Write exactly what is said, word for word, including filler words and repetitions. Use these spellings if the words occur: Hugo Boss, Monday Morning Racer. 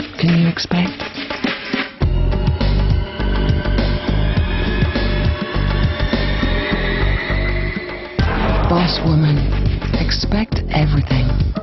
What can you expect? Boss woman, expect everything.